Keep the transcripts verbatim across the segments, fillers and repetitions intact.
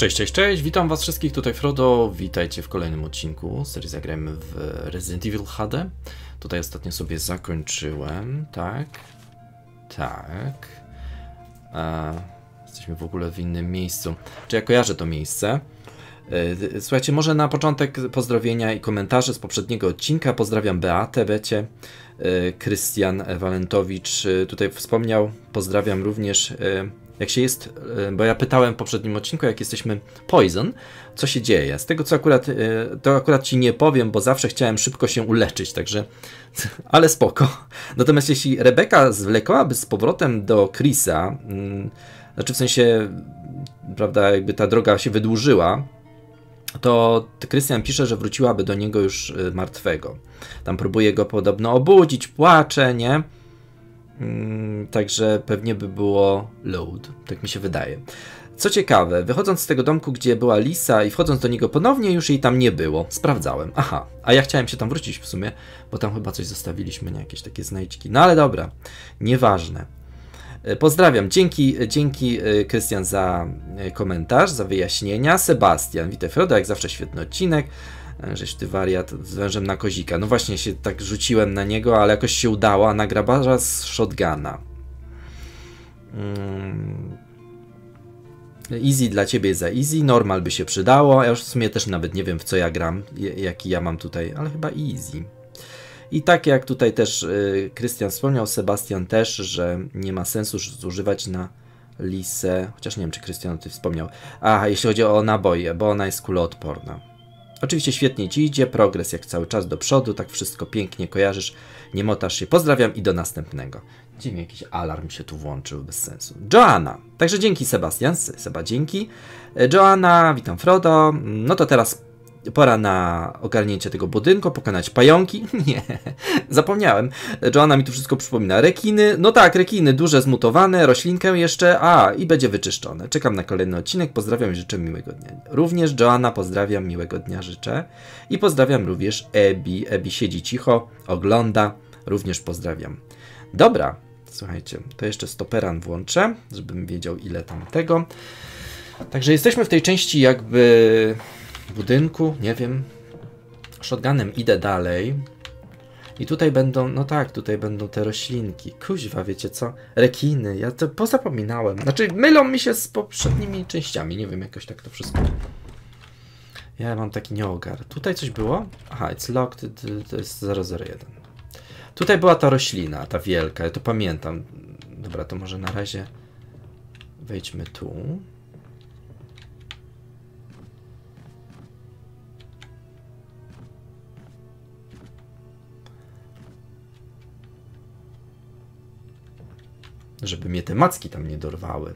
Cześć, cześć, cześć, witam was wszystkich, tutaj Frodo, witajcie w kolejnym odcinku serii Zagrajmy w Resident Evil H D. Tutaj ostatnio sobie zakończyłem, tak, tak, e, jesteśmy w ogóle w innym miejscu, czy ja kojarzę to miejsce. E, słuchajcie, może na początek pozdrowienia i komentarze z poprzedniego odcinka. Pozdrawiam Beatę, Becie, e, Krystian Walentowicz e, tutaj wspomniał, pozdrawiam również... E, Jak się jest, bo ja pytałem w poprzednim odcinku, jak jesteśmy Poison, co się dzieje. Z tego co akurat, to akurat ci nie powiem, bo zawsze chciałem szybko się uleczyć, także, ale spoko. Natomiast jeśli Rebecca zwlekałaby z powrotem do Chrisa, znaczy w sensie, prawda, jakby ta droga się wydłużyła, to Krystian pisze, że wróciłaby do niego już martwego. Tam próbuje go podobno obudzić, płacze, nie? Także pewnie by było load, tak mi się wydaje. Co ciekawe, wychodząc z tego domku, gdzie była Lisa i wchodząc do niego ponownie, już jej tam nie było. Sprawdzałem. Aha, a ja chciałem się tam wrócić w sumie, bo tam chyba coś zostawiliśmy, nie? Jakieś takie znajdźki. No ale dobra, nieważne. Pozdrawiam. Dzięki, dzięki Krystian za komentarz, za wyjaśnienia. Sebastian, witaj Frodo, jak zawsze świetny odcinek. Żeś ty wariat z wężem na kozika. No właśnie się tak rzuciłem na niego, ale jakoś się udało, a na grabarza z shotguna. Hmm. Easy dla ciebie za easy, normal by się przydało. Ja już w sumie też nawet nie wiem, w co ja gram, jaki ja mam tutaj, ale chyba easy. I tak jak tutaj też Krystian wspomniał, Sebastian też, że nie ma sensu zużywać na Lisę. Chociaż nie wiem, czy Krystian o tym wspomniał. Aha, jeśli chodzi o naboje, bo ona jest kuloodporna. Oczywiście świetnie ci idzie, progres jak cały czas do przodu, tak wszystko pięknie kojarzysz, nie motasz się. Pozdrawiam i do następnego. Dziwnie, jakiś alarm się tu włączył, bez sensu. Joanna, także dzięki Sebastian, Seba dzięki. Joanna, witam Frodo, no to teraz pora na ogarnięcie tego budynku, pokonać pająki. Nie, zapomniałem. Joanna mi tu wszystko przypomina. Rekiny, no tak, rekiny, duże zmutowane, roślinkę jeszcze, a i będzie wyczyszczone. Czekam na kolejny odcinek, pozdrawiam i życzę miłego dnia. Również Joanna, pozdrawiam, miłego dnia życzę. I pozdrawiam również Ebi. Ebi siedzi cicho, ogląda, również pozdrawiam. Dobra, słuchajcie, to jeszcze stoperan włączę, żebym wiedział ile tam tego. Także jesteśmy w tej części jakby... budynku, nie wiem, shotgunem idę dalej i tutaj będą, no tak, tutaj będą te roślinki, kuźwa, wiecie co, rekiny, ja to pozapominałem, znaczy mylą mi się z poprzednimi częściami, nie wiem, jakoś tak to wszystko, ja mam taki nieogar, tutaj coś było, aha, it's locked, to jest zero zero jeden, tutaj była ta roślina, ta wielka, ja to pamiętam, dobra, to może na razie wejdźmy tu. Żeby mnie te macki tam nie dorwały.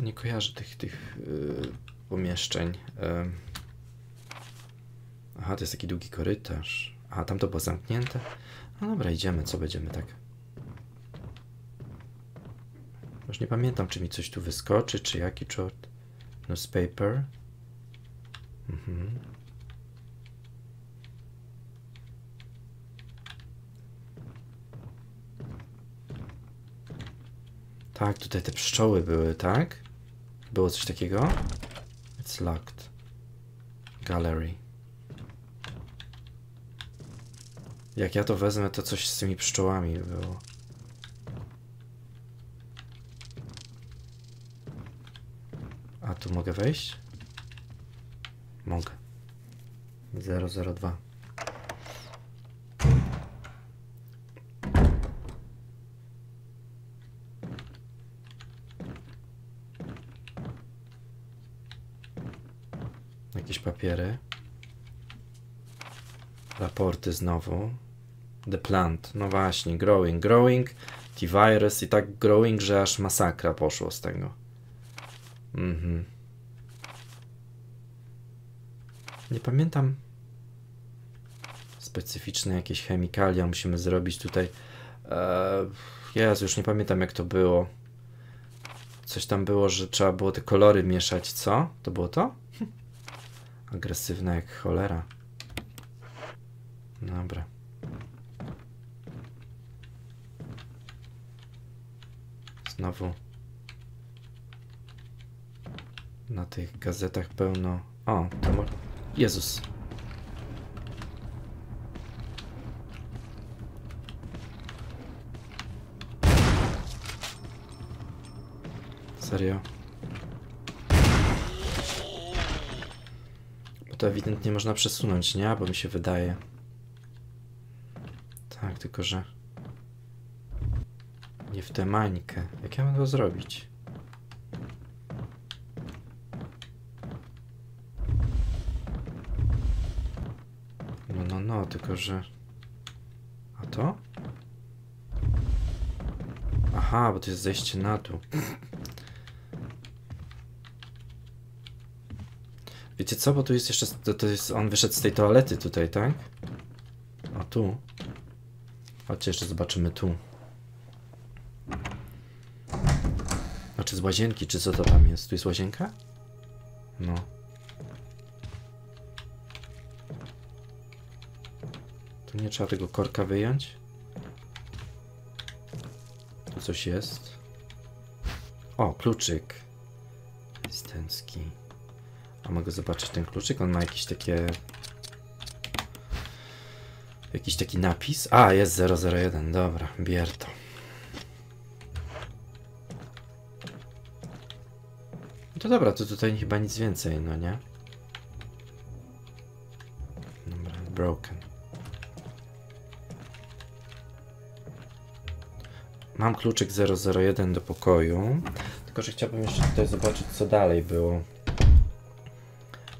Nie kojarzę tych, tych yy, pomieszczeń. Yy. Aha, to jest taki długi korytarz. Aha, tam to było zamknięte. No dobra, idziemy, co będziemy tak... Już nie pamiętam, czy mi coś tu wyskoczy, czy jaki czort. Newspaper. Mhm. Tak, tutaj te pszczoły były, tak? Było coś takiego? It's locked. Gallery. Jak ja to wezmę, to coś z tymi pszczołami było. A tu mogę wejść? Mogę. zero zero dwa. Jakieś papiery. Raporty znowu. The plant. No właśnie, growing, growing. T-virus i tak growing, że aż masakra poszło z tego. Mhm. Nie pamiętam. Specyficzne jakieś chemikalia musimy zrobić tutaj. Eee, Jezu, już nie pamiętam jak to było. Coś tam było, że trzeba było te kolory mieszać, co? To było to? Agresywna jak cholera. Dobra. Znowu. Na tych gazetach pełno... O, to mo... Jezus. Serio? Bo to ewidentnie można przesunąć, nie? Bo mi się wydaje. Tak, tylko że... Nie w tę mańkę. Jak ja mam to zrobić? No, no, no, tylko że... A to? Aha, bo to jest zejście na dół. Wiecie co, bo tu jest jeszcze... To, to jest, on wyszedł z tej toalety tutaj, tak? A tu? Chodźcie, jeszcze zobaczymy tu. A czy z łazienki, czy co to tam jest? Tu jest łazienka? No. Tu nie trzeba tego korka wyjąć. Tu coś jest. O, kluczyk. Listencki. A mogę zobaczyć ten kluczyk? On ma jakieś takie... Jakiś taki napis? A, jest zero zero jeden. Dobra, bier to. No to dobra, to tutaj chyba nic więcej, no nie? Dobra, broken. Mam kluczyk zero zero jeden do pokoju. Tylko że chciałbym jeszcze tutaj zobaczyć, co dalej było.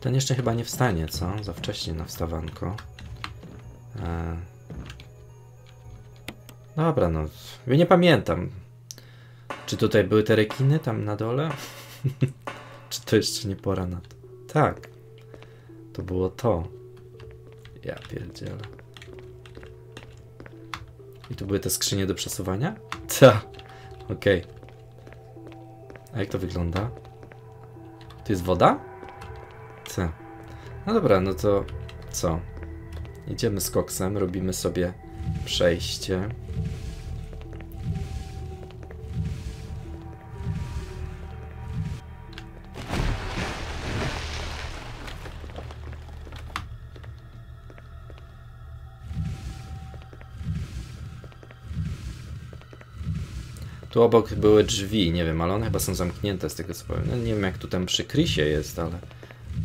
Ten jeszcze chyba nie wstanie, co? Za wcześnie na wstawanko. Eee. Dobra, no. Ja nie pamiętam. Czy tutaj były te rekiny tam na dole? Czy to jeszcze nie pora na to? Tak. To było to. Ja pierdzielę. I to były te skrzynie do przesuwania? Ta. Okej. Okay. A jak to wygląda? Tu jest woda? Co? No dobra, no to co? Idziemy z koksem, robimy sobie przejście. Tu obok były drzwi, nie wiem, ale one chyba są zamknięte z tego co powiem. No, nie wiem jak tu tam przy Krysie jest, ale...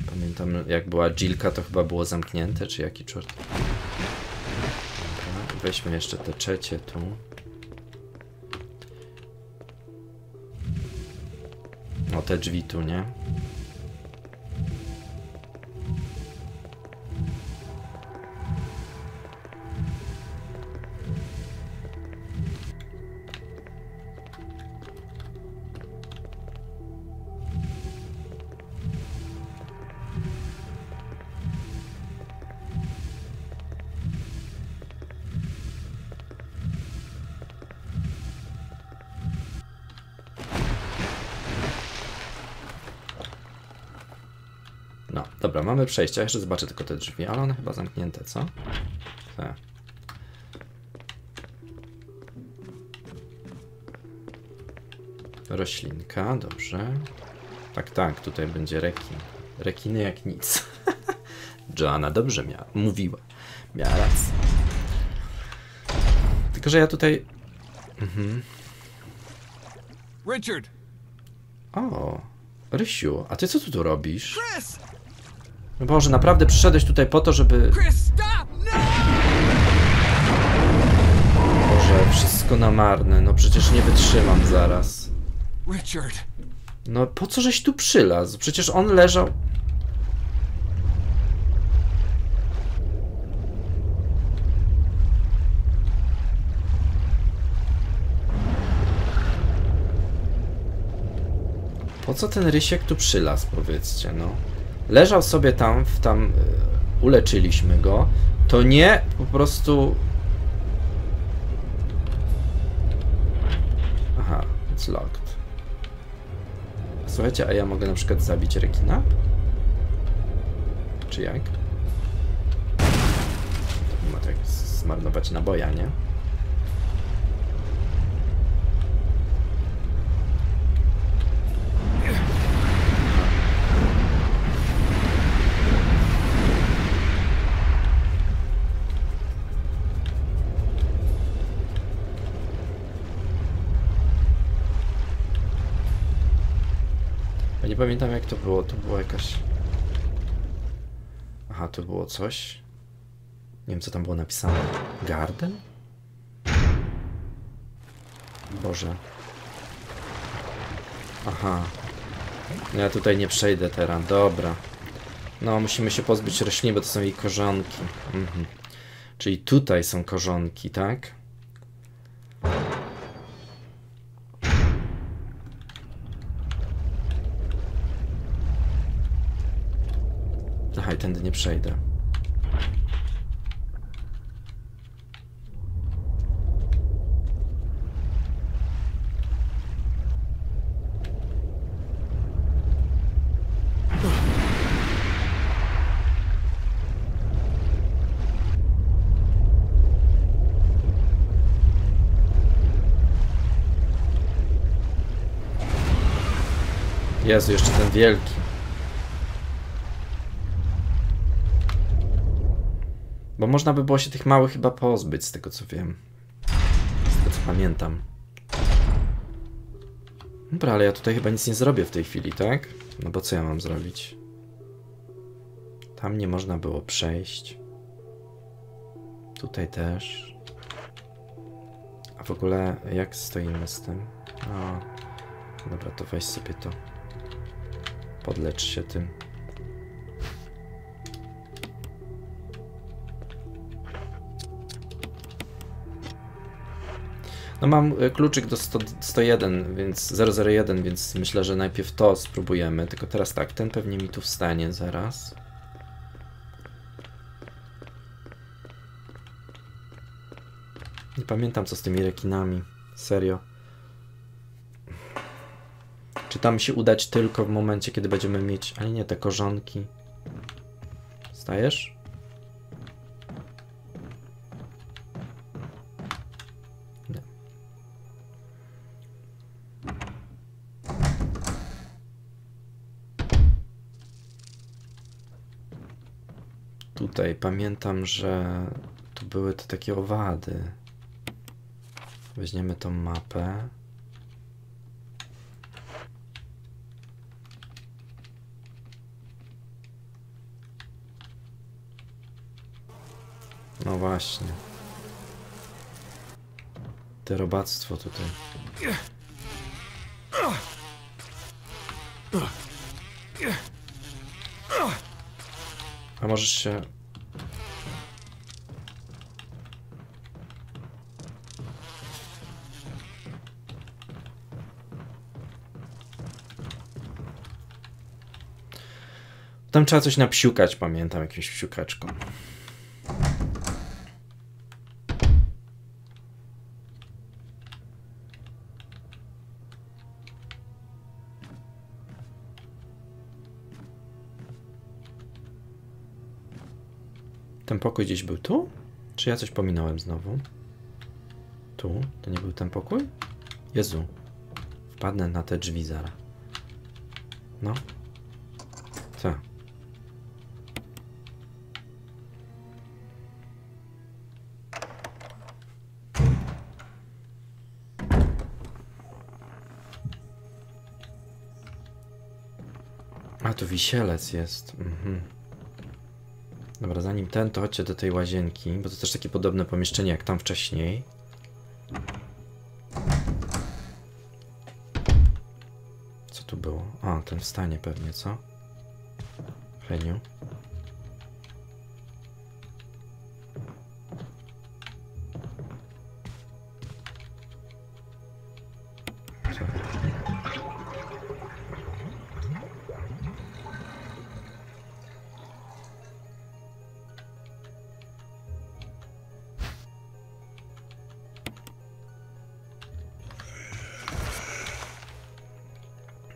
Pamiętam, jak była Jillka, to chyba było zamknięte, czy jaki czort. Dobra, weźmy jeszcze te trzecie tu. O, te drzwi tu, nie? Dobra, mamy przejście. Ja jeszcze zobaczę tylko te drzwi, ale one chyba zamknięte, co? Tak. Roślinka, dobrze. Tak, tak, tutaj będzie rekin. Rekiny jak nic. Joanna dobrze miała, mówiła. Miała rację. Tylko że ja tutaj... Mhm. Richard! O, Rysiu, a ty co tu tu robisz? Chris! Boże, naprawdę przyszedłeś tutaj po to, żeby... Boże, wszystko na marne. No przecież nie wytrzymam zaraz. No po co żeś tu przylazł? Przecież on leżał... Po co ten Rysiek tu przylazł, powiedzcie, no? Leżał sobie tam, w tam uleczyliśmy go. To nie po prostu. Aha, it's locked. Słuchajcie, a ja mogę na przykład zabić rekina? czy jak? Nie ma tak zmarnować naboja, nie? Nie pamiętam jak to było, to było jakaś... Aha, to było coś... Nie wiem co tam było napisane... Garden? Boże... Aha... Ja tutaj nie przejdę teraz, dobra... No, musimy się pozbyć rośliny, bo to są jej korzonki... Mhm. Czyli tutaj są korzonki, tak? Tędy nie przejdę. Jezu, jeszcze ten wielki. Bo można by było się tych małych chyba pozbyć, z tego co wiem. Z tego co pamiętam. Dobra, ale ja tutaj chyba nic nie zrobię w tej chwili, tak? No bo co ja mam zrobić? Tam nie można było przejść. Tutaj też. A w ogóle jak stoimy z tym? O, dobra, to weź sobie to. Podlecz się tym. No mam kluczyk do sto jeden, więc zero zero jeden, więc myślę, że najpierw to spróbujemy. Tylko teraz tak, ten pewnie mi tu wstanie zaraz. Nie pamiętam co z tymi rekinami, serio. Czy tam się udać tylko w momencie, kiedy będziemy mieć... Ale nie, te korzonki. Stajesz? Tutaj pamiętam, że tu były te takie owady. Weźmiemy tą mapę. No właśnie. Te robactwo tutaj. A możesz się... Tam trzeba coś napsiukać, pamiętam, jakimś psiukaczką. Ten pokój gdzieś był tu? Czy ja coś pominąłem znowu? Tu? To nie był ten pokój? Jezu. Wpadnę na te drzwi zaraz. No. Co? A, tu wisielec jest. Mhm. Dobra, zanim ten, to chodźcie do tej łazienki, bo to też takie podobne pomieszczenie jak tam wcześniej. Co tu było? A, ten wstanie pewnie, co? Heniu.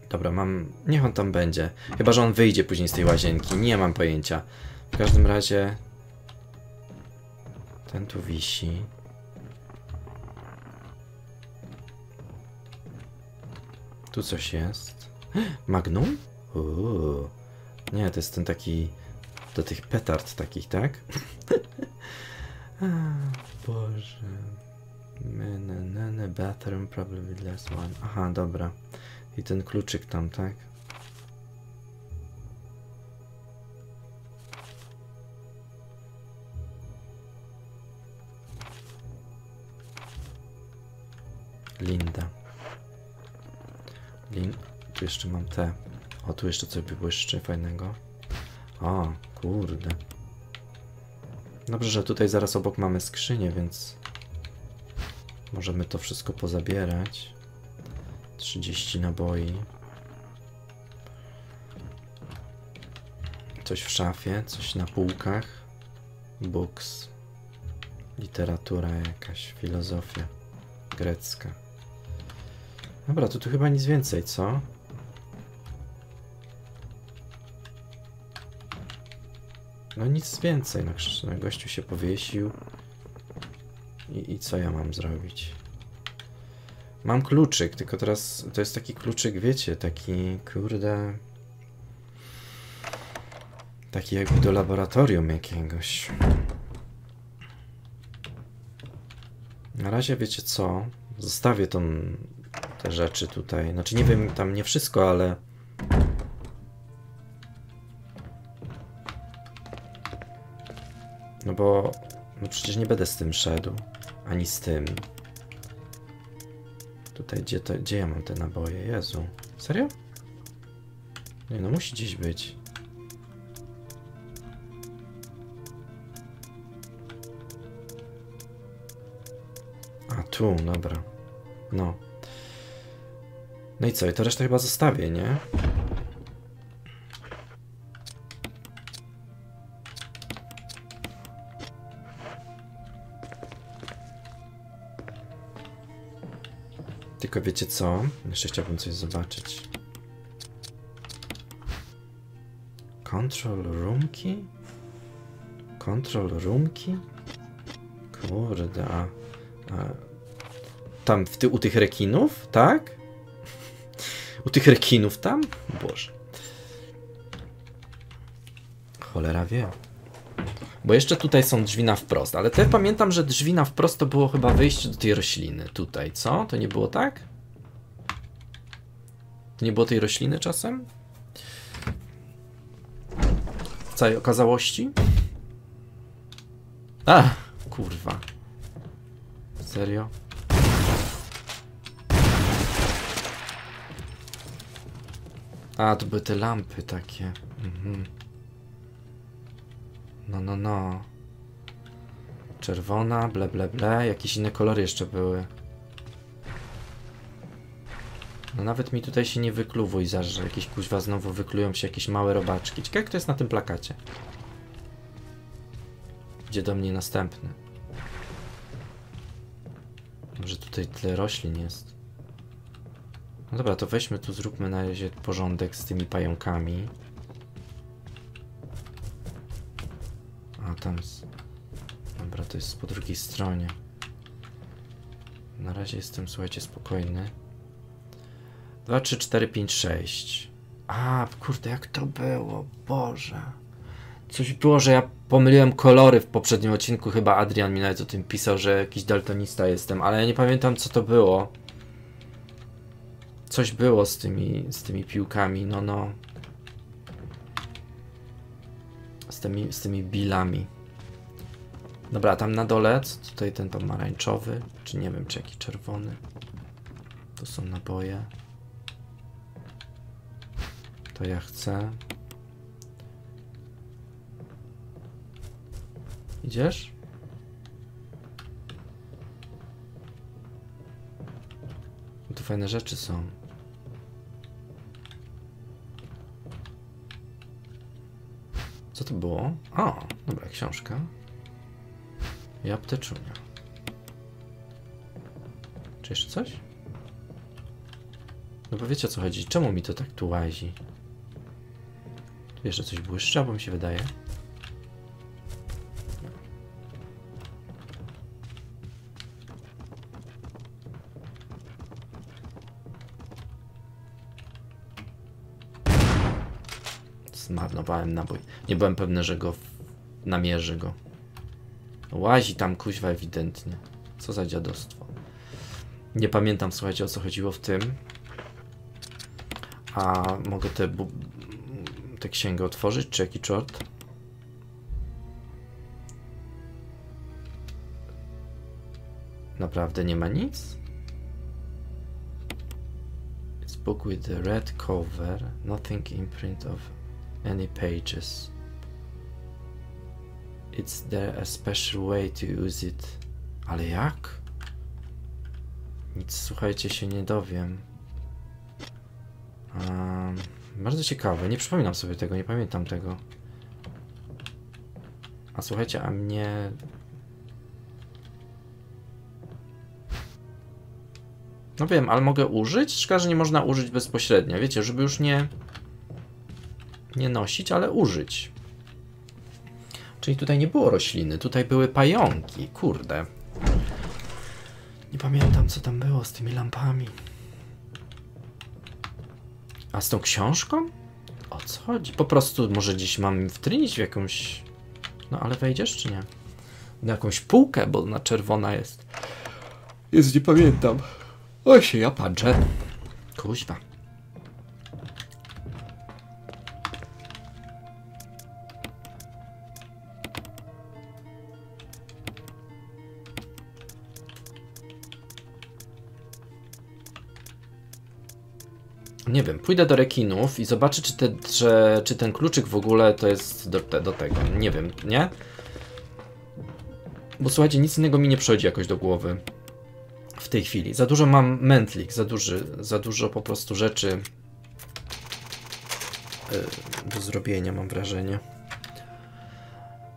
Dobra, mam... Niech on tam będzie. Chyba że on wyjdzie później z tej łazienki. Nie mam pojęcia. W każdym razie... Ten tu wisi. Tu coś jest. Magnum? Uuu. Nie, to jest ten taki... Do tych petard takich, tak? A, Boże... Men bathroom probably last one. Aha, dobra. I ten kluczyk tam, tak? Linda. Lin... Tu jeszcze mam te. O, tu jeszcze coś by błyszczy fajnego. O, kurde. Dobrze, że tutaj zaraz obok mamy skrzynię, więc... Możemy to wszystko pozabierać. trzydzieści naboi. Coś w szafie, coś na półkach. Books. Literatura jakaś, filozofia grecka. Dobra, to tu chyba nic więcej, co? No nic więcej, no gościu się powiesił. I, I co ja mam zrobić? Mam kluczyk, tylko teraz to jest taki kluczyk, wiecie, taki, kurde... Taki jakby do laboratorium jakiegoś. Na razie wiecie co? Zostawię tą, te rzeczy tutaj. Znaczy nie wiem, tam nie wszystko, ale... No bo... No przecież nie będę z tym szedł. Ani z tym. Tutaj, gdzie, to, gdzie ja mam te naboje? Jezu. Serio? Nie no, musi gdzieś być. A, tu, dobra. No. No i co? I to resztę chyba zostawię, nie? Tylko wiecie co? Jeszcze chciałbym coś zobaczyć. Control room key? Control room key? Kurde, a... a tam w ty, u tych rekinów? Tak? U tych rekinów tam? Boże. Cholera wie. Bo jeszcze tutaj są drzwi na wprost, ale te pamiętam, że drzwi na wprost to było chyba wyjście do tej rośliny tutaj, co? To nie było tak? To nie było tej rośliny czasem? W całej okazałości? A, kurwa. Serio? A, to były te lampy takie. Mhm. No, no, no. Czerwona, ble, ble, ble. Jakieś inne kolory jeszcze były. No nawet mi tutaj się nie wykluwuj, zaż, że jakieś kuźwa znowu wyklują się jakieś małe robaczki. Ciekawe, jak to jest na tym plakacie. Idzie do mnie następny. Może tutaj tyle roślin jest. No dobra, to weźmy tu, zróbmy na razie porządek z tymi pająkami. Tam z... Dobra, to jest po drugiej stronie. Na razie jestem, słuchajcie, spokojny. dwa, trzy, cztery, pięć, sześć. A, kurde, jak to było, Boże. Coś było, że ja pomyliłem kolory w poprzednim odcinku. Chyba Adrian mi nawet o tym pisał, że jakiś daltonista jestem, ale ja nie pamiętam, co to było. Coś było z tymi, z tymi piłkami, no no. Z tymi, z tymi bilami. Dobra, tam na dole, co tutaj ten pomarańczowy, czy nie wiem, czy jaki czerwony. To są naboje. To ja chcę. Idziesz? No tu fajne rzeczy są. Co to było? O, dobra, książka. I apteczunia. Czy jeszcze coś? No bo wiecie o co chodzi, czemu mi to tak tu łazi? Tu jeszcze coś błyszcza, bo mi się wydaje. Zmarnowałem nabój. Nie byłem pewny, że go namierzy go. Łazi tam kuźwa ewidentnie. Co za dziadostwo. Nie pamiętam, słuchajcie, o co chodziło w tym. A mogę te, te księgę otworzyć, czy jaki czort? Naprawdę nie ma nic? It's book with the red cover, nothing in print of any pages. It's there a special way to use it. Ale jak? Nic, słuchajcie, się nie dowiem. Um, bardzo ciekawe, nie przypominam sobie tego, nie pamiętam tego. A słuchajcie, a mnie... No wiem, ale mogę użyć? Szkoda, że nie można użyć bezpośrednio, wiecie, żeby już nie... nie nosić, ale użyć. Czyli tutaj nie było rośliny, tutaj były pająki, kurde. Nie pamiętam, co tam było z tymi lampami. A z tą książką? O co chodzi? Po prostu może gdzieś mam wtrynić w jakąś... No ale wejdziesz czy nie? Na jakąś półkę, bo ona czerwona jest. Jezu, nie pamiętam. Oj się ja patrzę. Kuźba. Nie wiem, pójdę do rekinów i zobaczę, czy, te, czy, czy ten kluczyk w ogóle to jest do, te, do tego. Nie wiem, nie? Bo słuchajcie, nic innego mi nie przychodzi jakoś do głowy w tej chwili. Za dużo mam mętlik, za, duży, za dużo po prostu rzeczy yy, do zrobienia, mam wrażenie.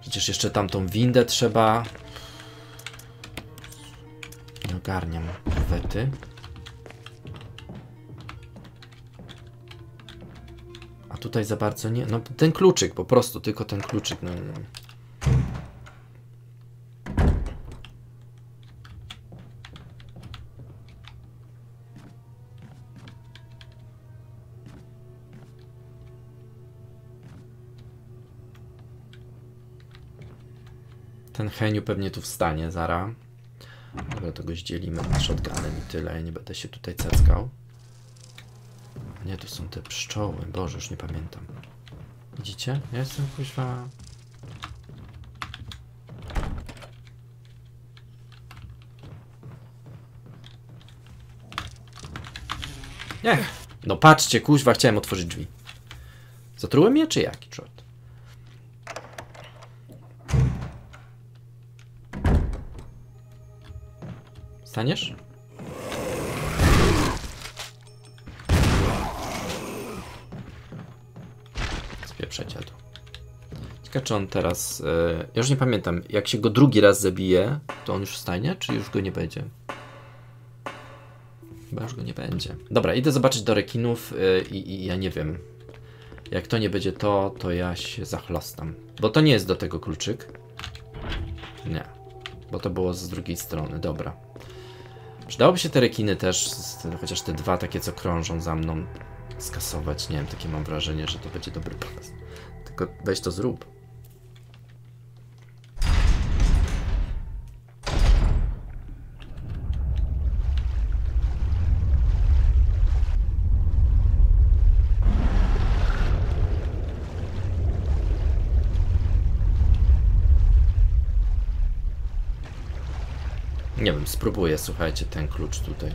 Przecież jeszcze tamtą windę trzeba... Nie ogarniam wety. Tutaj za bardzo nie... No ten kluczyk po prostu, tylko ten kluczyk. No, no. Ten Heniu pewnie tu wstanie zaraz. Dobra, to go zdzielimy na shotgunem i tyle. Ja nie będę się tutaj cackał. Nie, tu są te pszczoły. Boże, już nie pamiętam. Widzicie? Ja jestem kuźwa... Nie! No patrzcie, kuźwa, chciałem otworzyć drzwi. Zatrułem je, czy jaki czort? Staniesz? Przeciadł. Ciekawe, czy on teraz... Yy, ja już nie pamiętam, jak się go drugi raz zabije, to on już wstanie, czy już go nie będzie? Chyba już go nie będzie. Dobra, idę zobaczyć do rekinów yy, i, i ja nie wiem. Jak to nie będzie to, to ja się zachlastam. Bo to nie jest do tego kluczyk. Nie. Bo to było z drugiej strony. Dobra. Przydałoby się te rekiny też, chociaż te dwa takie, co krążą za mną, skasować. Nie wiem, takie mam wrażenie, że to będzie dobry pomysł. Tylko weź to zrób. Nie wiem, spróbuję, słuchajcie, ten klucz tutaj.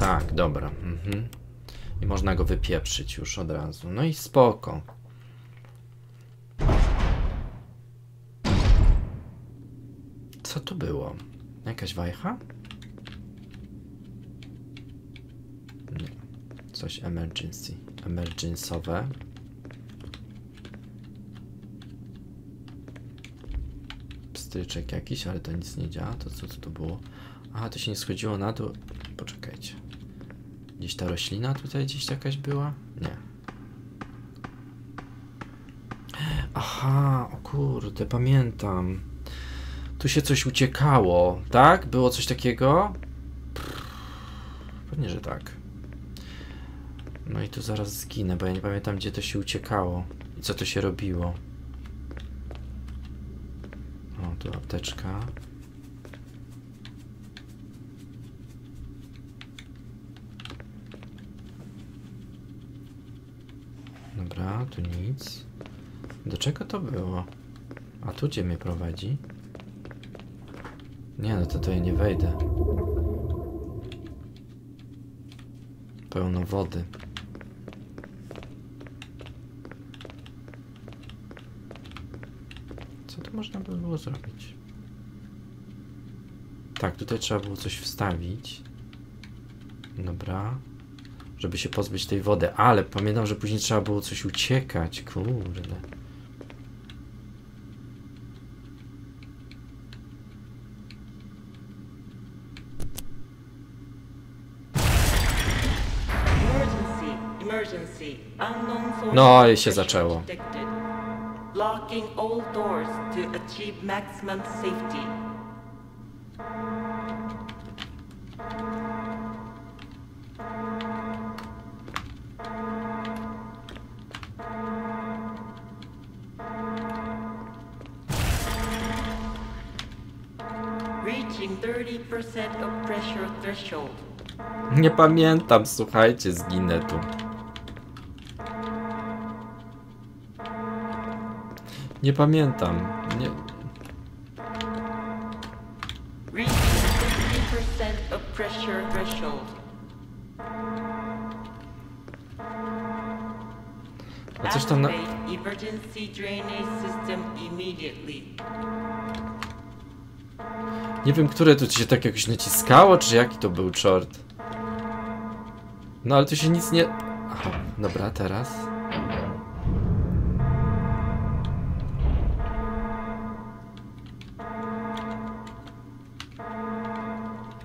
Tak, dobra. Mhm. I można go wypieprzyć już od razu. No i spoko. Co to było? Jakaś wajcha? Nie. Coś emergency. Emergencowe. stryczek jakiś, ale to nic nie działa. To co to, to było? Aha, to się nie schodziło na dół. Poczekajcie. Gdzieś ta roślina tutaj gdzieś jakaś była? Nie. Aha, o kurde, pamiętam. Tu się coś uciekało, tak? Było coś takiego? Pff, pewnie, że tak. No i tu zaraz zginę, bo ja nie pamiętam, gdzie to się uciekało. I co to się robiło. O, tu apteczka. Dobra, tu nic. Do czego to było? A tu gdzie mnie prowadzi? Nie, no to tutaj nie wejdę. Pełno wody. Co tu można by było zrobić? Tak, tutaj trzeba było coś wstawić. Dobra. Żeby się pozbyć tej wody. Ale pamiętam, że później trzeba było coś uciekać. Kurde. No i się zaczęło. Nie pamiętam, słuchajcie, zginę tu. Nie pamiętam. Nie. A coś tam na... Nie wiem, które tu się tak jakoś naciskało, czy jaki to był czort. No ale tu się nic nie... Aha, dobra, teraz...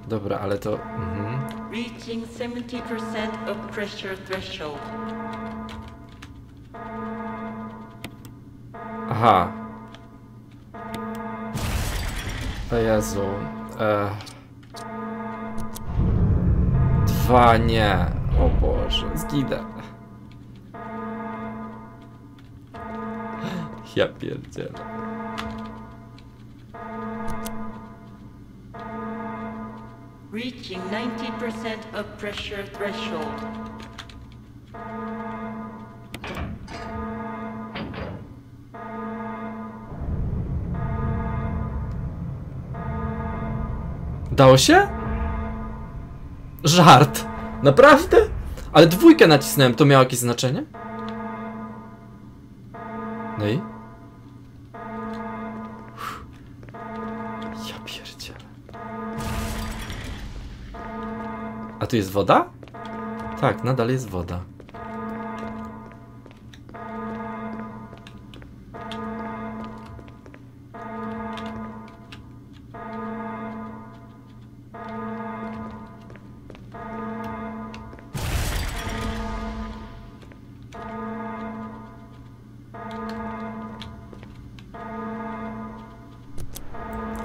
Dobra, ale to... Mhm. Reaching siedemdziesiąt procent of pressure threshold. Aha. O Jezu. E... Dwa nie. O Boże, zginę. Ja pierdzielę. Reaching dziewięćdziesiąt procent of pressure threshold. Dało się? Żart! Naprawdę? Ale dwójkę nacisnąłem, to miało jakieś znaczenie? No i? A tu jest woda? Tak, nadal jest woda.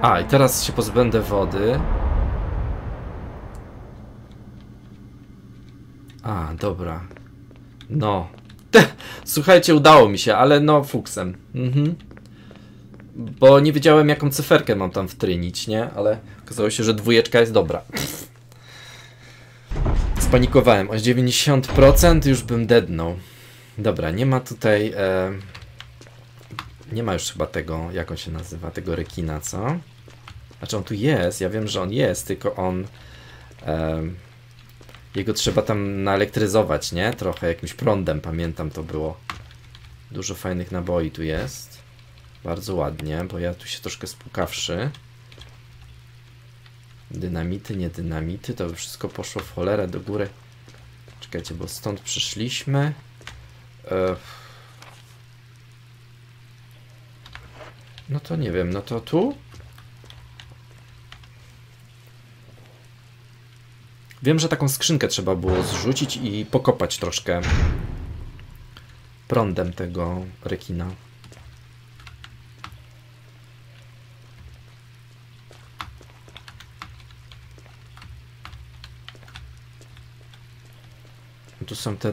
A, i teraz się pozbędę wody. A, dobra. No. Słuchajcie, udało mi się, ale no fuksem. Mhm. Bo nie wiedziałem, jaką cyferkę mam tam wtrynić, nie? Ale okazało się, że dwójeczka jest dobra. Spanikowałem. O dziewięćdziesiąt procent już bym deadnął. Dobra, nie ma tutaj... E... Nie ma już chyba tego, jak on się nazywa, tego rekina, co? Znaczy on tu jest, ja wiem, że on jest, tylko on... E... Jego trzeba tam naelektryzować, nie? Trochę jakimś prądem, pamiętam to było. Dużo fajnych naboi tu jest. Bardzo ładnie, bo ja tu się troszkę spłukawszy. Dynamity, nie dynamity, to wszystko poszło w cholerę do góry. Czekajcie, bo stąd przyszliśmy. No to nie wiem, no to tu? Wiem, że taką skrzynkę trzeba było zrzucić i pokopać troszkę prądem tego rekina. Tu są te...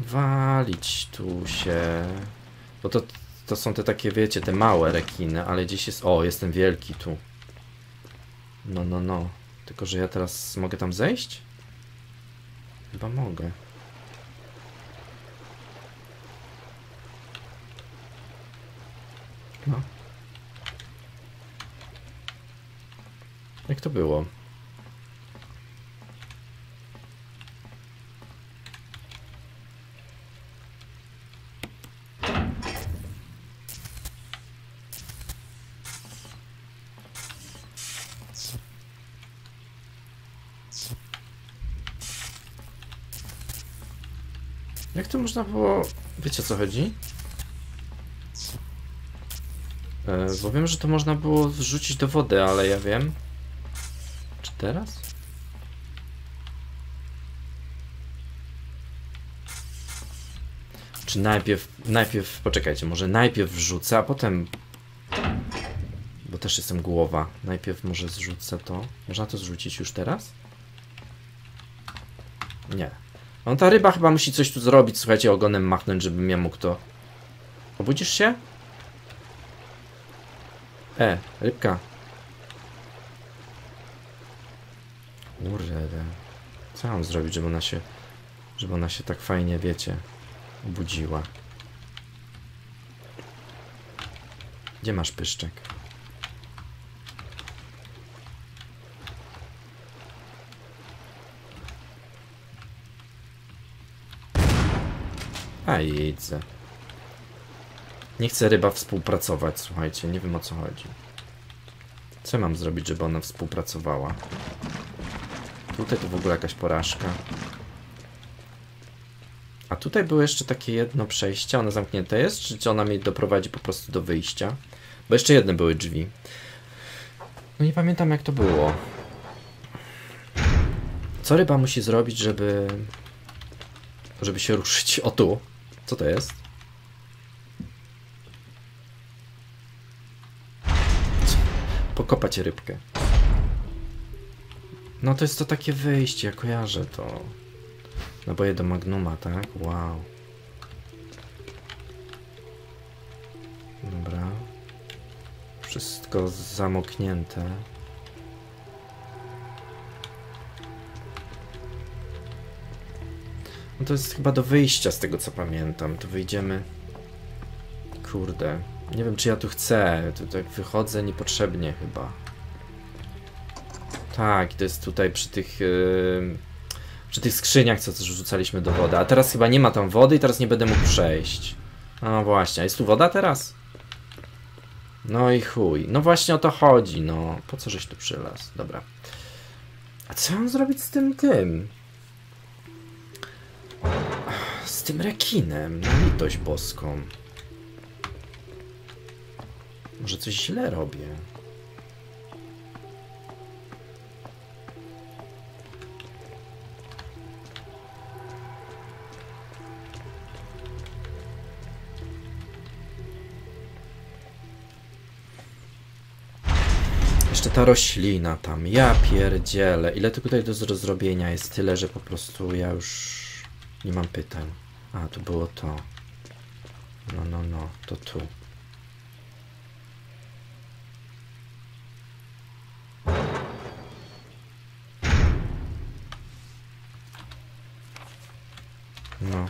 Walić tu się... Bo to, to są te takie, wiecie, te małe rekiny, ale gdzieś jest... O, jestem wielki tu. No, no, no. Tylko, że ja teraz mogę tam zejść? Chyba mogę. No. Jak to było? Jak to można było... Wiecie, o co chodzi? E, bo wiem, że to można było wrzucić do wody, ale ja wiem... Czy teraz? Czy najpierw... Najpierw... Poczekajcie, może najpierw wrzucę, a potem... Bo też jestem głowa. Najpierw może zrzucę to. Można to zrzucić już teraz? Nie. No ta ryba chyba musi coś tu zrobić, słuchajcie, ogonem machnąć, żebym ja mógł to... Obudzisz się? E, rybka. Kurde, co mam zrobić, żeby ona się... Żeby ona się tak fajnie, wiecie, obudziła. Gdzie masz pyszczek? A jejce. Nie chce ryba współpracować, słuchajcie, nie wiem, o co chodzi. Co mam zrobić, żeby ona współpracowała? Tutaj to w ogóle jakaś porażka. A tutaj było jeszcze takie jedno przejście, ono zamknięte jest, czy ona mnie doprowadzi po prostu do wyjścia? Bo jeszcze jedne były drzwi. No nie pamiętam, jak to było. Co ryba musi zrobić, żeby... żeby się ruszyć? O tu! Co to jest? Pokopać rybkę. No to jest to takie wyjście, ja kojarzę to. Naboje do Magnuma, tak? Wow. Dobra. Wszystko zamknięte. No to jest chyba do wyjścia, z tego co pamiętam. Tu wyjdziemy... Kurde. Nie wiem, czy ja tu chcę. Tutaj wychodzę niepotrzebnie chyba. Tak, to jest tutaj przy tych... Yy, przy tych skrzyniach, co rzucaliśmy do wody. A teraz chyba nie ma tam wody i teraz nie będę mógł przejść. No właśnie. A jest tu woda teraz? No i chuj. No właśnie o to chodzi, no. Po co żeś tu przylazł? Dobra. A co mam zrobić z tym tym? Z tym rekinem, na litość boską. Może coś źle robię. Jeszcze ta roślina tam, ja pierdzielę. Ile to tutaj do zrobienia jest, tyle, że po prostu ja już... Nie mam pytań. A, tu było to. No, no, no, to tu. No.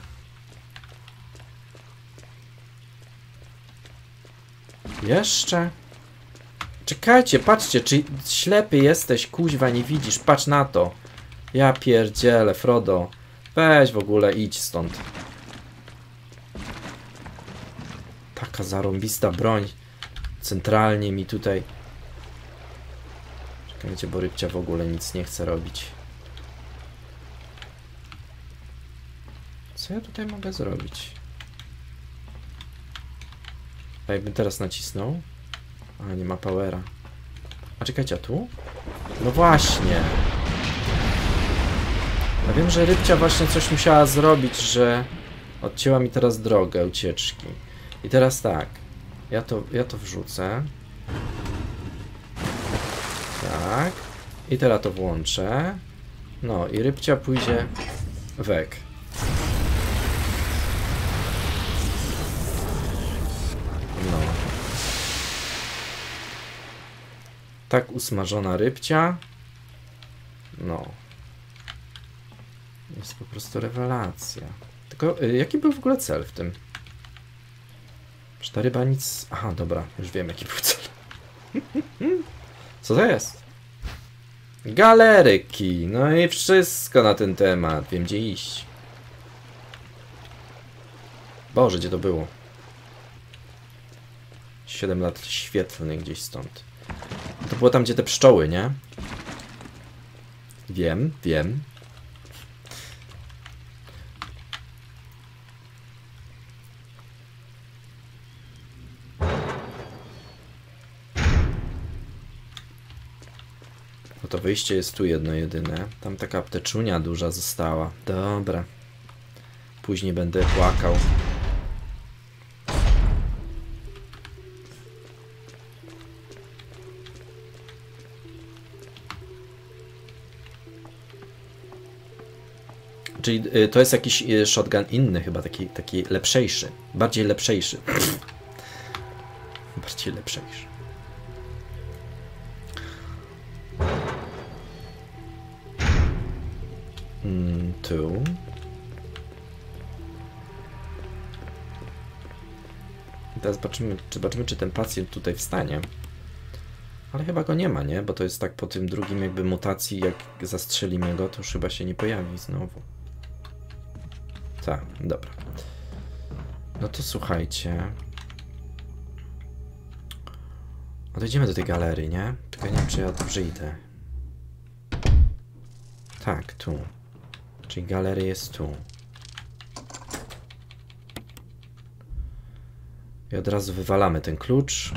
Jeszcze? Czekajcie, patrzcie, czy ślepy jesteś, kuźwa, nie widzisz, patrz na to. Ja pierdzielę, Frodo. Weź w ogóle, idź stąd. Taka zarąbista broń. Centralnie mi tutaj... Czekajcie, bo rybcia w ogóle nic nie chce robić. Co ja tutaj mogę zrobić? A jakbym teraz nacisnął? A, nie ma powera. A czekajcie, a tu? No właśnie! Ja wiem, że rybcia właśnie coś musiała zrobić, że odcięła mi teraz drogę ucieczki. I teraz tak. Ja to, ja to wrzucę. Tak. I teraz to włączę. No i rybcia pójdzie wek. No. Tak usmażona rybcia. No. Jest po prostu rewelacja. Tylko y, jaki był w ogóle cel w tym? Czy ta ryba nic... Aha, dobra. Już wiem, jaki był cel. Co to jest? Galeryki. No i wszystko na ten temat. Wiem, gdzie iść. Boże, gdzie to było? siedem lat świetlnych gdzieś stąd. To było tam, gdzie te pszczoły, nie? Wiem, wiem. Bo to wyjście jest tu jedno jedyne. Tam taka apteczunia duża została. Dobra. Później będę płakał. Czyli to jest jakiś shotgun inny chyba, taki, taki lepszejszy. Bardziej lepszejszy. Bardziej lepszejszy. Mm, tu. I teraz zobaczymy, czy, zobaczymy, czy ten pacjent tutaj wstanie. Ale chyba go nie ma, nie? Bo to jest tak po tym drugim jakby mutacji, jak zastrzelimy go, to już chyba się nie pojawi znowu. Tak, dobra. No to słuchajcie. Odejdziemy do tej galerii, nie? Tylko nie wiem, czy ja dobrze idę. Tak, tu. Czyli galeria jest tu. I od razu wywalamy ten klucz.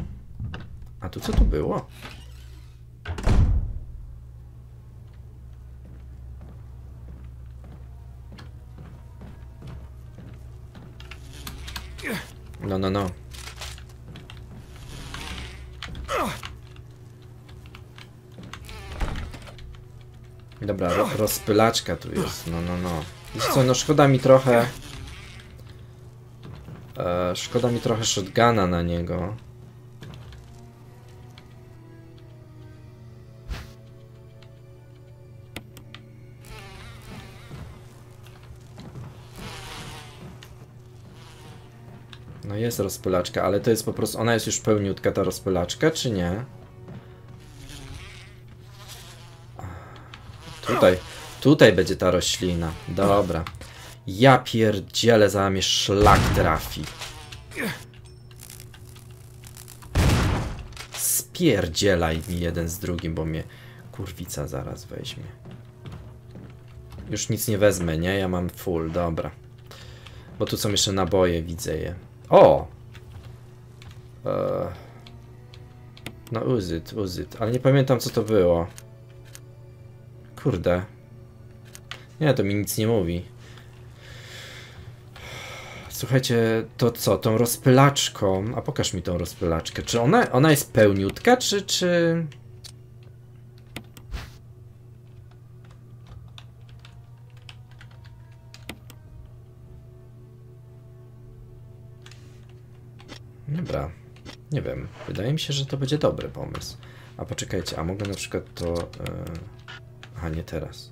A tu co tu było? No, no, no. Dobra, ro rozpylaczka tu jest. No, no, no. Wiesz co, no szkoda mi trochę... E, szkoda mi trochę shotguna na niego. No jest rozpylaczka, ale to jest po prostu... Ona jest już pełniutka, ta rozpylaczka, czy nie? Tutaj, tutaj będzie ta roślina. Dobra. Ja pierdzielę, za mnie szlak trafi. Spierdzielaj mi jeden z drugim, bo mnie kurwica zaraz weźmie. Już nic nie wezmę, nie? Ja mam full, dobra. Bo tu są jeszcze naboje, widzę je. O! Eee. No uzyt, uzyt. Ale nie pamiętam, co to było. Kurde. Nie, to mi nic nie mówi. Słuchajcie, to co? Tą rozpylaczką... A pokaż mi tą rozpylaczkę. Czy ona, ona jest pełniutka, czy... czy... Dobra, nie wiem. Wydaje mi się, że to będzie dobry pomysł. A poczekajcie, a mogę na przykład to... Yy... Aha, nie teraz.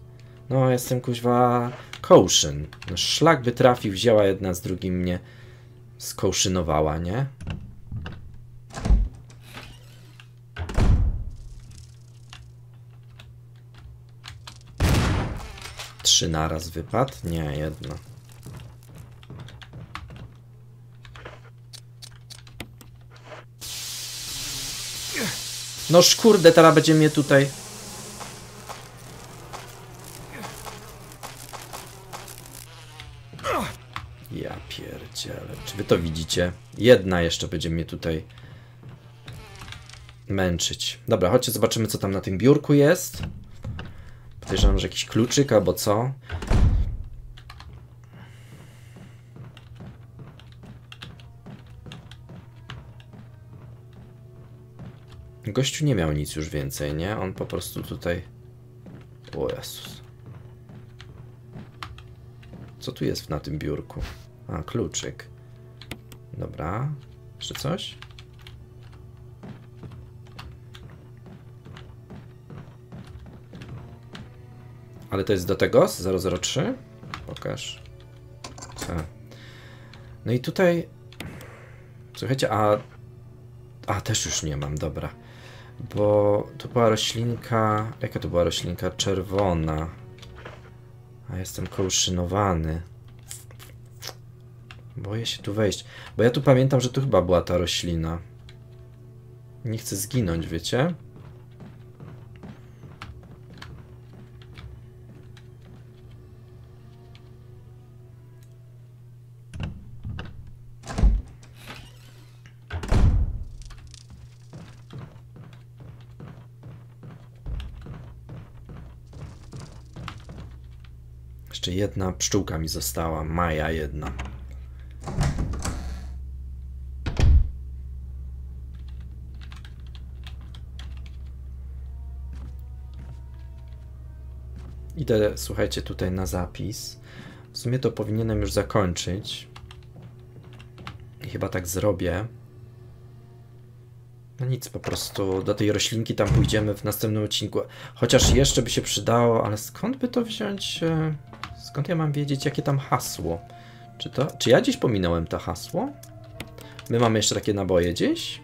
No, jestem kuźwa... Kołszyn. No, szlak by trafił, wzięła jedna z drugim mnie... Skołszynowała, nie? Trzy naraz wypadł? Nie, jedno. No szkurde, teraz będzie mnie tutaj. Ja pierdzielę. Czy wy to widzicie? Jedna jeszcze będzie mnie tutaj męczyć. Dobra, chodźcie, zobaczymy, co tam na tym biurku jest. Podejrzewam, że jakiś kluczyk albo co. Gościu nie miał nic już więcej, nie? On po prostu tutaj... O Jezus. Co tu jest na tym biurku? A, kluczyk. Dobra. Jeszcze coś? Ale to jest do tego? zero zero trzy? Pokaż. A. No i tutaj... Słuchajcie, a... A, też już nie mam, dobra. Bo tu była roślinka... Jaka to była roślinka? Czerwona. A jestem kołszynowany. Boję się tu wejść. Bo ja tu pamiętam, że tu chyba była ta roślina. Nie chcę zginąć, wiecie? Jeszcze jedna pszczółka mi została, Maja jedna. Idę, słuchajcie, tutaj na zapis. W sumie to powinienem już zakończyć. I chyba tak zrobię. No nic, po prostu do tej roślinki tam pójdziemy w następnym odcinku. Chociaż jeszcze by się przydało, ale skąd by to wziąć... Skąd ja mam wiedzieć, jakie tam hasło? Czy to... Czy ja gdzieś pominąłem to hasło? My mamy jeszcze takie naboje gdzieś?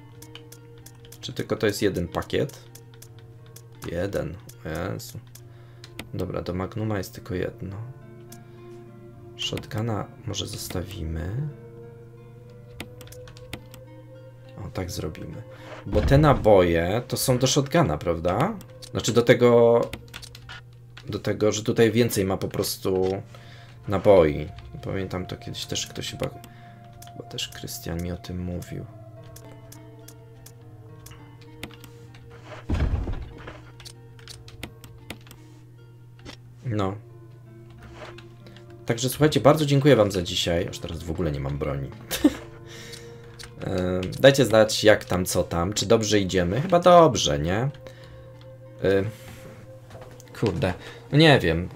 Czy tylko to jest jeden pakiet? Jeden. Jezu. Dobra, do Magnuma jest tylko jedno. Shotguna może zostawimy. O, tak zrobimy. Bo te naboje to są do shotguna, prawda? Znaczy do tego... Do tego, że tutaj więcej ma po prostu naboi. Pamiętam to kiedyś też ktoś chyba... Bo też Krystian mi o tym mówił. No. Także słuchajcie, bardzo dziękuję wam za dzisiaj. Już teraz w ogóle nie mam broni. Dajcie znać, jak tam, co tam. Czy dobrze idziemy? Chyba dobrze, nie? Kurde. No nie wiem.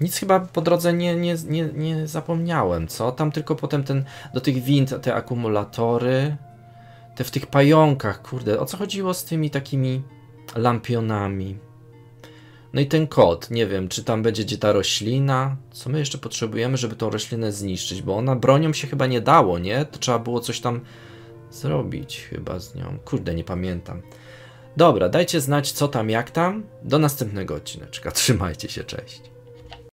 Nic chyba po drodze nie, nie, nie, nie zapomniałem, co? Tam tylko potem ten do tych wind, te akumulatory. Te w tych pająkach, kurde. O co chodziło z tymi takimi lampionami? No i ten kod. Nie wiem, czy tam będzie gdzie ta roślina. Co my jeszcze potrzebujemy, żeby tą roślinę zniszczyć? Bo ona bronią się chyba nie dało, nie? To trzeba było coś tam zrobić chyba z nią. Kurde, nie pamiętam. Dobra, dajcie znać, co tam, jak tam. Do następnego odcineczka. Trzymajcie się, cześć.